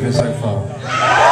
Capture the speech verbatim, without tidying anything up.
given so far.